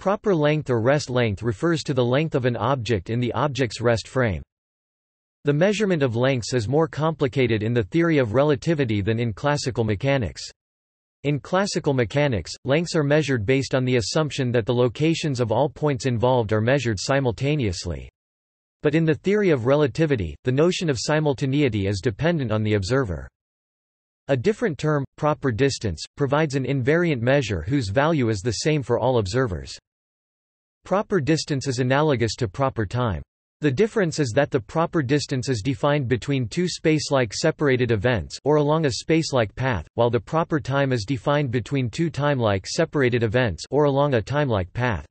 Proper length or rest length refers to the length of an object in the object's rest frame. The measurement of lengths is more complicated in the theory of relativity than in classical mechanics. In classical mechanics, lengths are measured based on the assumption that the locations of all points involved are measured simultaneously. But in the theory of relativity, the notion of simultaneity is dependent on the observer. A different term, proper distance, provides an invariant measure whose value is the same for all observers. Proper distance is analogous to proper time. The difference is that the proper distance is defined between two spacelike separated events or along a spacelike path, while the proper time is defined between two timelike separated events or along a timelike path.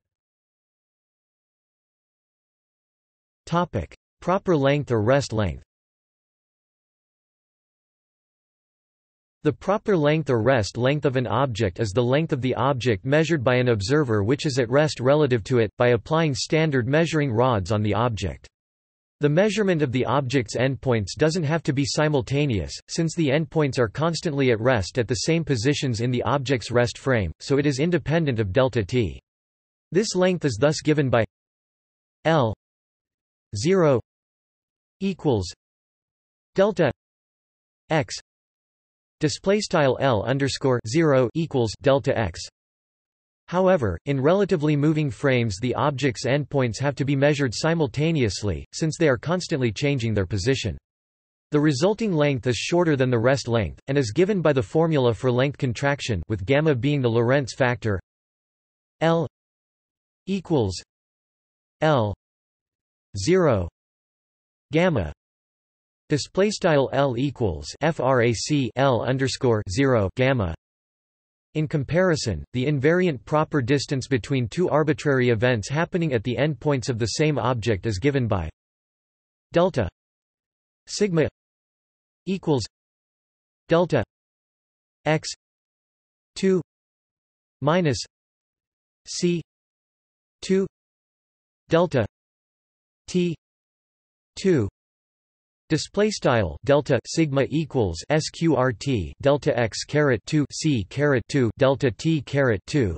Topic: Proper length or rest length. The proper length or rest length of an object is the length of the object measured by an observer which is at rest relative to it, by applying standard measuring rods on the object. The measurement of the object's endpoints doesn't have to be simultaneous, since the endpoints are constantly at rest at the same positions in the object's rest frame, so it is independent of delta t. This length is thus given by L 0 equals delta x. Display style L_0 equals delta x. However, in relatively moving frames, the object's endpoints have to be measured simultaneously, since they are constantly changing their position. The resulting length is shorter than the rest length, and is given by the formula for length contraction, with gamma being the Lorentz factor. L equals L 0 gamma. Display style L equals frac L_0 gamma. In comparison, the invariant proper distance between two arbitrary events happening at the endpoints of the same object is given by delta sigma equals delta x 2 minus c 2 delta t 2. Display style delta sigma equals sqrt delta x caret 2 c caret 2 delta t caret 2.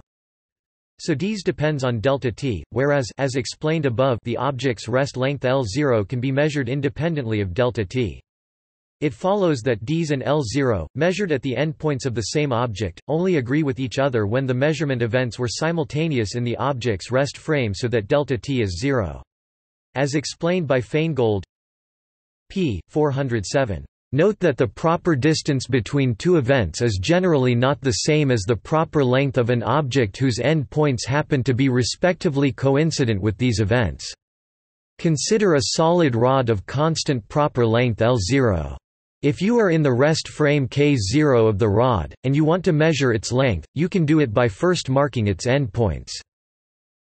So these depends on delta t, whereas, as explained above, the object's rest length L0 can be measured independently of delta t. It follows that d's and L0, measured at the endpoints of the same object, only agree with each other when the measurement events were simultaneous in the object's rest frame, so that delta t is 0. As explained by Feingold, p. 407. Note that the proper distance between two events is generally not the same as the proper length of an object whose end points happen to be respectively coincident with these events. Consider a solid rod of constant proper length L0. If you are in the rest frame K0 of the rod, and you want to measure its length, you can do it by first marking its endpoints.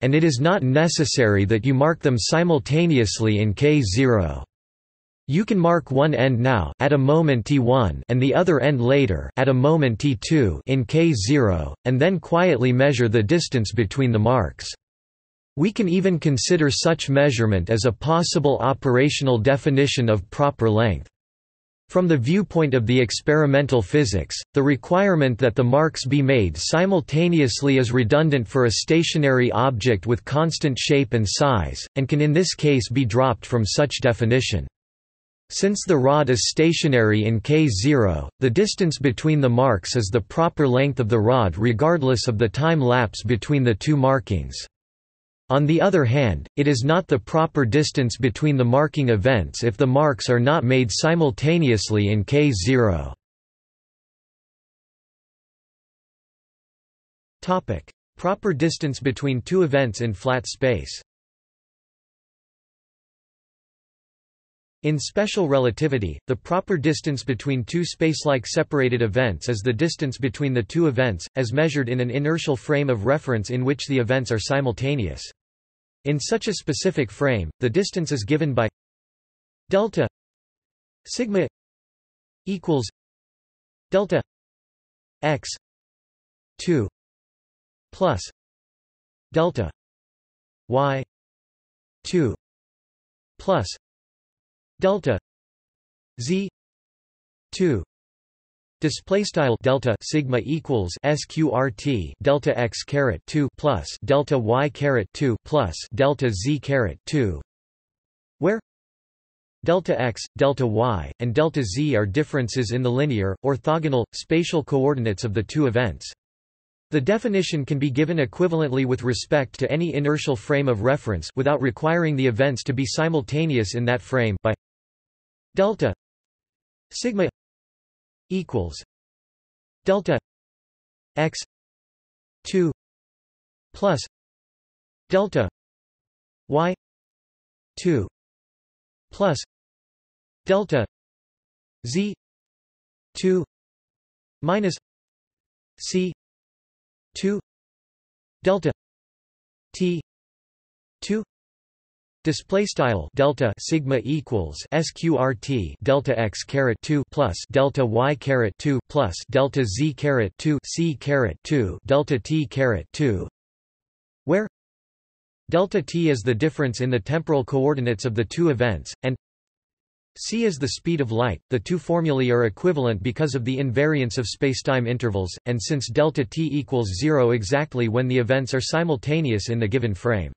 And it is not necessary that you mark them simultaneously in K0. You can mark one end now at a moment t1 and the other end later at a moment t2 in k0, and then quietly measure the distance between the marks. We can even consider such measurement as a possible operational definition of proper length. From the viewpoint of the experimental physics, the requirement that the marks be made simultaneously is redundant for a stationary object with constant shape and size, and can in this case be dropped from such definition. Since the rod is stationary in K0, the distance between the marks is the proper length of the rod regardless of the time lapse between the two markings. On the other hand, it is not the proper distance between the marking events if the marks are not made simultaneously in K0. Topic: Proper distance between two events in flat space. In special relativity, the proper distance between two spacelike separated events is the distance between the two events, as measured in an inertial frame of reference in which the events are simultaneous. In such a specific frame, the distance is given by delta sigma equals delta x 2 plus delta y 2 plus delta z 2 Display style delta sigma equals sqrt delta x caret 2 plus delta y caret 2 plus delta z caret 2, where delta x, delta y, and delta z are differences in the linear, orthogonal, spatial coordinates of the two events. The definition can be given equivalently with respect to any inertial frame of reference without requiring the events to be simultaneous in that frame by delta sigma equals delta x 2 plus delta y 2 plus delta z 2 minus c 2 delta t 2. Display style delta sigma equals sqrt delta x caret 2 plus delta y caret 2 plus delta z caret 2 c caret 2 delta t caret 2, where delta t is the difference in the temporal coordinates of the two events, and c is the speed of light. The two formulae are equivalent because of the invariance of spacetime intervals, and since delta t equals 0 exactly when the events are simultaneous in the given frame.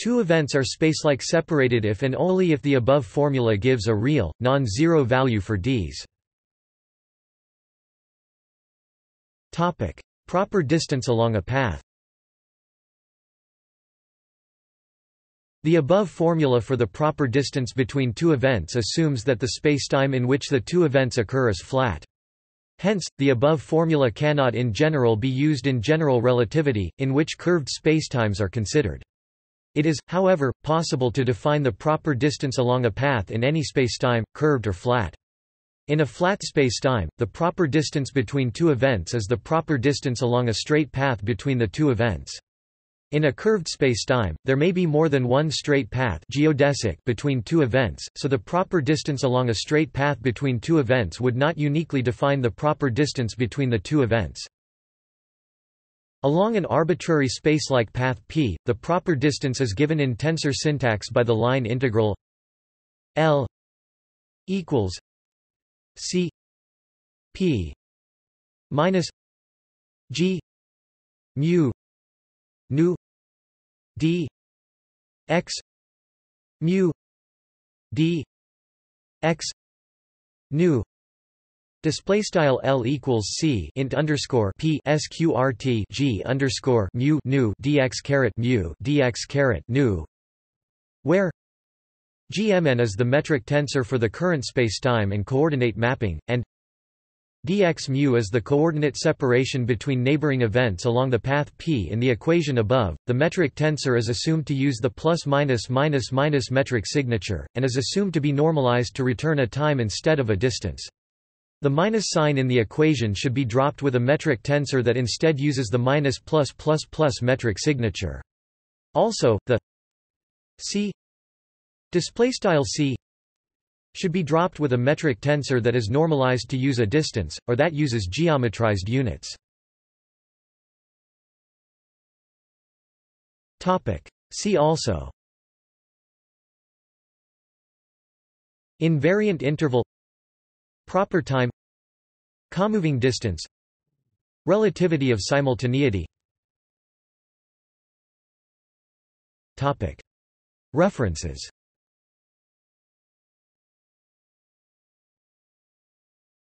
Two events are spacelike separated if and only if the above formula gives a real, non-zero value for d's. Proper distance along a path. The above formula for the proper distance between two events assumes that the spacetime in which the two events occur is flat. Hence, the above formula cannot in general be used in general relativity, in which curved spacetimes are considered. It is, however, possible to define the proper distance along a path in any spacetime, curved or flat. In a flat spacetime, the proper distance between two events is the proper distance along a straight path between the two events. In a curved spacetime, there may be more than one straight path geodesic between two events, so the proper distance along a straight path between two events would not uniquely define the proper distance between the two events. Along an arbitrary spacelike path P, the proper distance is given in tensor syntax by the line integral L equals C P minus G mu nu d x mu d x nu. Display style L equals C int underscore P sqrt G underscore mu nu dx caret mu dx caret nu, where Gmn is the metric tensor for the current spacetime and coordinate mapping, and dx mu is the coordinate separation between neighboring events along the path P. In the equation above, the metric tensor is assumed to use the plus minus minus minus metric signature, and is assumed to be normalized to return a time instead of a distance. The minus sign in the equation should be dropped with a metric tensor that instead uses the minus plus plus plus metric signature. Also, the c should be dropped with a metric tensor that is normalized to use a distance, or that uses geometrized units. See also invariant interval, proper time, commoving distance, relativity of simultaneity. References.